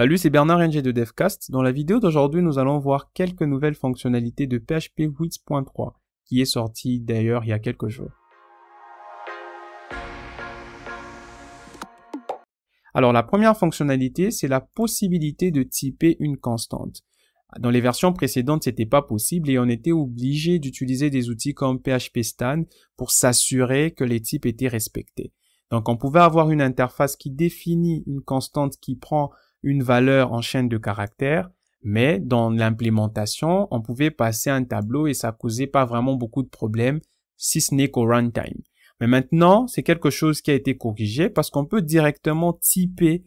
Salut, c'est Bernard Engé de DevCast. Dans la vidéo d'aujourd'hui, nous allons voir quelques nouvelles fonctionnalités de PHP 8.3 qui est sortie d'ailleurs il y a quelques jours. Alors la première fonctionnalité, c'est la possibilité de typer une constante. Dans les versions précédentes, c'était pas possible et on était obligé d'utiliser des outils comme PHPStan pour s'assurer que les types étaient respectés. Donc on pouvait avoir une interface qui définit une constante qui prend une valeur en chaîne de caractères, mais dans l'implémentation, on pouvait passer un tableau et ça causait pas vraiment beaucoup de problèmes, si ce n'est qu'au runtime. Mais maintenant, c'est quelque chose qui a été corrigé parce qu'on peut directement typer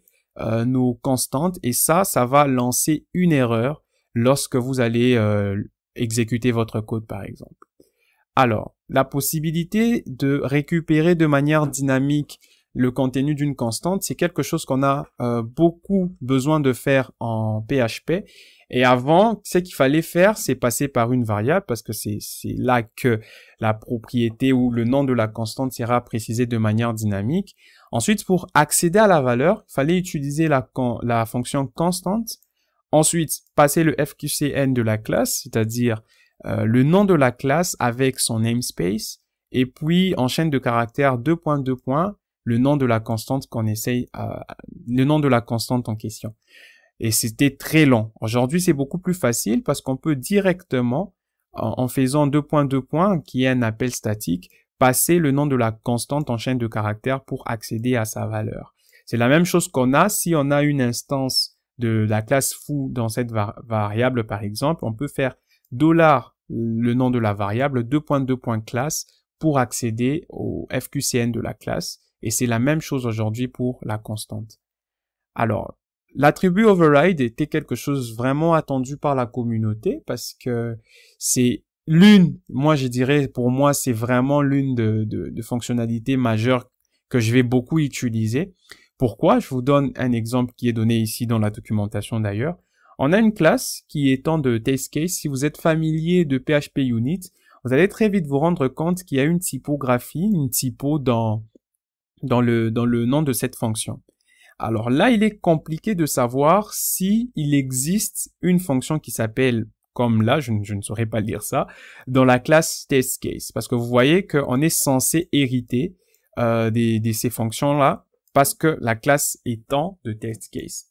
nos constantes et ça va lancer une erreur lorsque vous allez exécuter votre code, par exemple. Alors, la possibilité de récupérer de manière dynamique le contenu d'une constante, c'est quelque chose qu'on a beaucoup besoin de faire en PHP. Et avant, ce qu'il fallait faire, c'est passer par une variable parce que c'est là que la propriété ou le nom de la constante sera précisé de manière dynamique. Ensuite, pour accéder à la valeur, il fallait utiliser la fonction constante. Ensuite, passer le FQCN de la classe, c'est-à-dire le nom de la classe avec son namespace. Et puis, en chaîne de caractères 2.2. Le nom de la constante en question. Et c'était très long. Aujourd'hui, c'est beaucoup plus facile parce qu'on peut directement, en faisant 2.2, qui est un appel statique, passer le nom de la constante en chaîne de caractères pour accéder à sa valeur. C'est la même chose qu'on a si on a une instance de la classe foo dans cette variable, par exemple. On peut faire $ le nom de la variable, 2.2.class pour accéder au FQCN de la classe. Et c'est la même chose aujourd'hui pour la constante. Alors, l'attribut override était quelque chose vraiment attendu par la communauté parce que c'est pour moi, c'est vraiment l'une de fonctionnalités majeures que je vais beaucoup utiliser. Pourquoi? Je vous donne un exemple qui est donné ici dans la documentation d'ailleurs. On a une classe qui est en de test case. Si vous êtes familier de PHPUnit, vous allez très vite vous rendre compte qu'il y a une typographie, une typo dans le nom de cette fonction. Alors là, il est compliqué de savoir si il existe une fonction qui s'appelle comme là, je ne saurais pas lire ça, dans la classe test case, parce que vous voyez qu'on est censé hériter de ces fonctions-là, parce que la classe étant de test case.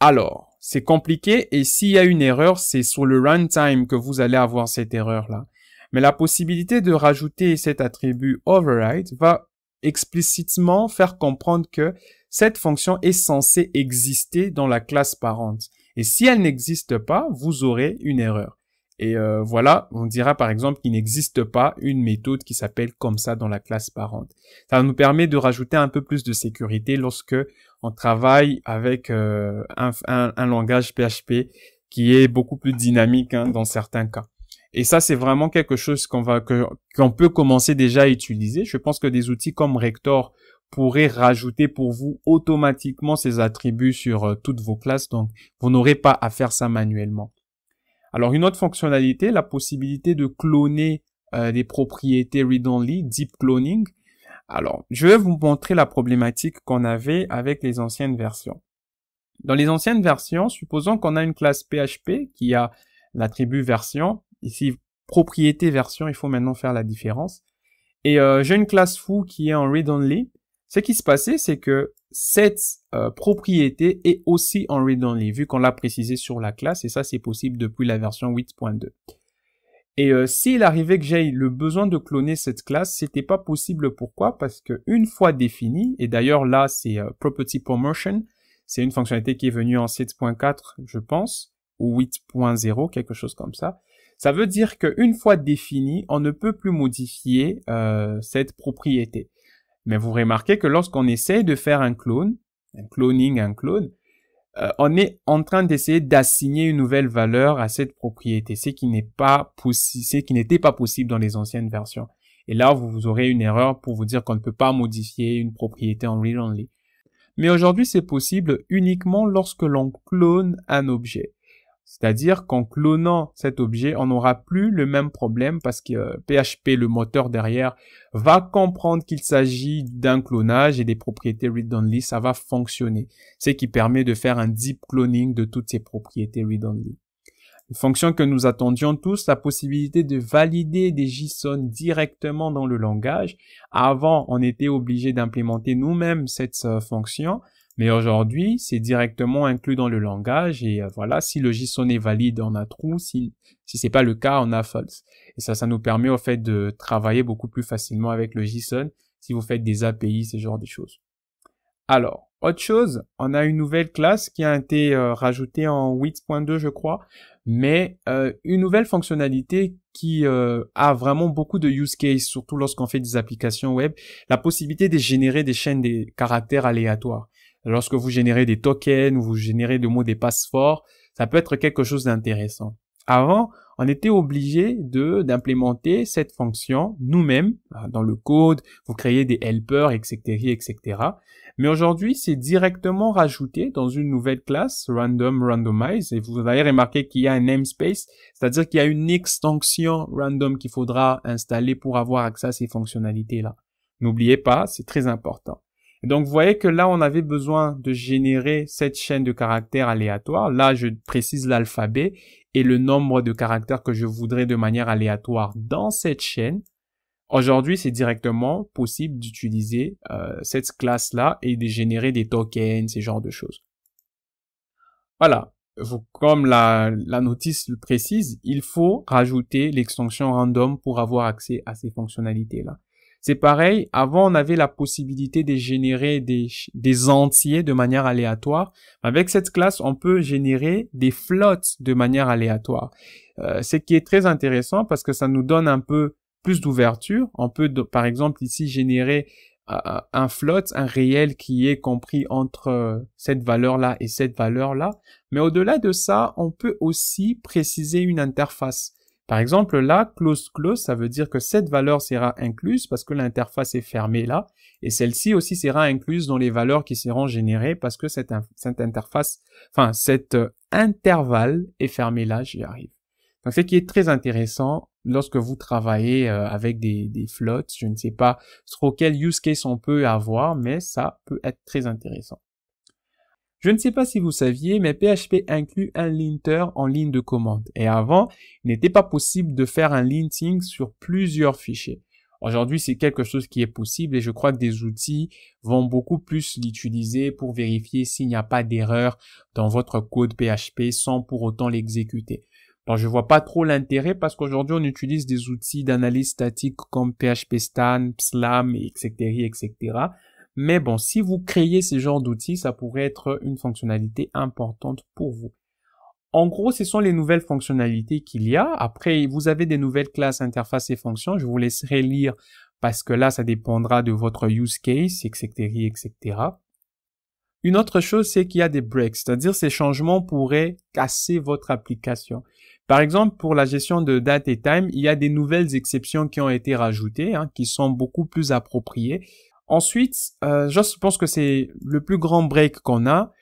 Alors, c'est compliqué, et s'il y a une erreur, c'est sur le runtime que vous allez avoir cette erreur-là. Mais la possibilité de rajouter cet attribut override va explicitement faire comprendre que cette fonction est censée exister dans la classe parente. Et si elle n'existe pas, vous aurez une erreur. Et voilà, on dira par exemple qu'il n'existe pas une méthode qui s'appelle comme ça dans la classe parente. Ça nous permet de rajouter un peu plus de sécurité lorsque on travaille avec un langage PHP qui est beaucoup plus dynamique dans certains cas. Et ça, c'est vraiment quelque chose qu'on peut commencer déjà à utiliser. Je pense que des outils comme Rector pourraient rajouter pour vous automatiquement ces attributs sur toutes vos classes. Donc, vous n'aurez pas à faire ça manuellement. Alors, une autre fonctionnalité, la possibilité de cloner des propriétés read-only, deep cloning. Alors, je vais vous montrer la problématique qu'on avait avec les anciennes versions. Dans les anciennes versions, supposons qu'on a une classe PHP qui a l'attribut version. Ici, propriété version, il faut maintenant faire la différence. Et j'ai une classe foo qui est en read-only. Ce qui se passait, c'est que cette propriété est aussi en read-only, vu qu'on l'a précisé sur la classe, et ça, c'est possible depuis la version 8.2. Et s'il arrivait que j'aie le besoin de cloner cette classe, c'était pas possible. Pourquoi? Parce que une fois définie, et d'ailleurs là, c'est Property Promotion, c'est une fonctionnalité qui est venue en 7.4, je pense, ou 8.0, quelque chose comme ça. Ça veut dire qu'une fois défini, on ne peut plus modifier cette propriété. Mais vous remarquez que lorsqu'on essaye de faire un clone, on est en train d'essayer d'assigner une nouvelle valeur à cette propriété, ce qui n'est pas possible, ce qui n'était pas possible dans les anciennes versions. Et là, vous aurez une erreur pour vous dire qu'on ne peut pas modifier une propriété en read-only. Mais aujourd'hui, c'est possible uniquement lorsque l'on clone un objet. C'est-à-dire qu'en clonant cet objet, on n'aura plus le même problème parce que PHP, le moteur derrière, va comprendre qu'il s'agit d'un clonage et des propriétés read-only, ça va fonctionner. Ce qui permet de faire un deep cloning de toutes ces propriétés read-only. Une fonction que nous attendions tous, la possibilité de valider des JSON directement dans le langage. Avant, on était obligé d'implémenter nous-mêmes cette fonction. Mais aujourd'hui, c'est directement inclus dans le langage et voilà, si le JSON est valide, on a true, si c'est pas le cas, on a false. Et ça nous permet au fait de travailler beaucoup plus facilement avec le JSON si vous faites des API, ce genre de choses. Alors, autre chose, on a une nouvelle classe qui a été rajoutée en 8.2, je crois, mais une nouvelle fonctionnalité qui a vraiment beaucoup de use case, surtout lorsqu'on fait des applications web, la possibilité de générer des chaînes de caractères aléatoires. Lorsque vous générez des tokens ou vous générez des mots, des passes forts, ça peut être quelque chose d'intéressant. Avant, on était obligé d'implémenter cette fonction nous-mêmes dans le code, vous créez des helpers, etc., etc. Mais aujourd'hui, c'est directement rajouté dans une nouvelle classe, random, randomize, et vous allez remarquer qu'il y a un namespace, c'est-à-dire qu'il y a une extension random qu'il faudra installer pour avoir accès à ces fonctionnalités-là. N'oubliez pas, c'est très important. Donc, vous voyez que là, on avait besoin de générer cette chaîne de caractères aléatoires. Là, je précise l'alphabet et le nombre de caractères que je voudrais de manière aléatoire dans cette chaîne. Aujourd'hui, c'est directement possible d'utiliser cette classe-là et de générer des tokens, ce genre de choses. Voilà. Comme la notice le précise, il faut rajouter l'extension random pour avoir accès à ces fonctionnalités-là. C'est pareil, avant on avait la possibilité de générer des entiers de manière aléatoire. Avec cette classe, on peut générer des floats de manière aléatoire. Ce qui est très intéressant parce que ça nous donne un peu plus d'ouverture. On peut par exemple ici générer un float, un réel qui est compris entre cette valeur-là et cette valeur-là. Mais au-delà de ça, on peut aussi préciser une interface. Par exemple, là, close, ça veut dire que cette valeur sera incluse parce que l'interface est fermée là, et celle-ci aussi sera incluse dans les valeurs qui seront générées parce que cet intervalle est fermé là, j'y arrive. Donc, ce qui est très intéressant lorsque vous travaillez avec des floats, je ne sais pas trop quel use case on peut avoir, mais ça peut être très intéressant. Je ne sais pas si vous saviez, mais PHP inclut un linter en ligne de commande. Et avant, il n'était pas possible de faire un linting sur plusieurs fichiers. Aujourd'hui, c'est quelque chose qui est possible et je crois que des outils vont beaucoup plus l'utiliser pour vérifier s'il n'y a pas d'erreur dans votre code PHP sans pour autant l'exécuter. Alors, je vois pas trop l'intérêt parce qu'aujourd'hui, on utilise des outils d'analyse statique comme PHPStan, Psalm, etc., etc. Mais bon, si vous créez ce genre d'outils, ça pourrait être une fonctionnalité importante pour vous. En gros, ce sont les nouvelles fonctionnalités qu'il y a. Après, vous avez des nouvelles classes, interfaces et fonctions. Je vous laisserai lire parce que là, ça dépendra de votre use case, etc., etc. Une autre chose, c'est qu'il y a des breaks, c'est-à-dire ces changements pourraient casser votre application. Par exemple, pour la gestion de date et time, il y a des nouvelles exceptions qui ont été rajoutées, qui sont beaucoup plus appropriées. Ensuite, je pense que c'est le plus grand break qu'on a.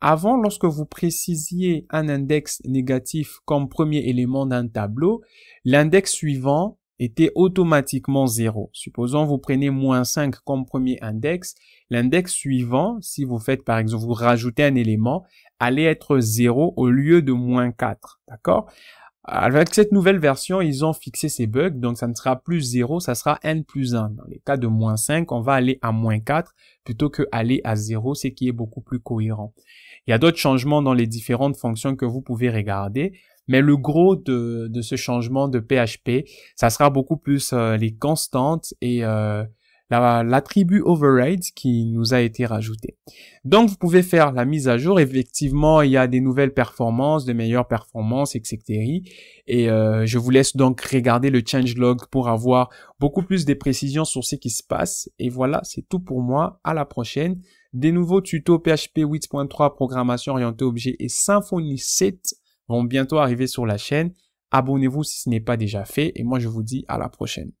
Avant, lorsque vous précisiez un index négatif comme premier élément d'un tableau, l'index suivant était automatiquement 0. Supposons vous prenez -5 comme premier index, l'index suivant, si vous faites par exemple, vous rajoutez un élément, allait être 0 au lieu de -4. D'accord? Avec cette nouvelle version, ils ont fixé ces bugs, donc ça ne sera plus 0, ça sera n+1. Dans les cas de -5, on va aller à -4 plutôt que aller à 0, ce qui est beaucoup plus cohérent. Il y a d'autres changements dans les différentes fonctions que vous pouvez regarder, mais le gros de ce changement de PHP, ça sera beaucoup plus les constantes et l'attribut override qui nous a été rajouté. Donc, vous pouvez faire la mise à jour. Effectivement, il y a des nouvelles performances, de meilleures performances, etc. Et je vous laisse donc regarder le changelog pour avoir beaucoup plus de précisions sur ce qui se passe. Et voilà, c'est tout pour moi. À la prochaine. Des nouveaux tutos PHP 8.3, programmation orientée objet et Symfony 7 vont bientôt arriver sur la chaîne. Abonnez-vous si ce n'est pas déjà fait. Et moi, je vous dis à la prochaine.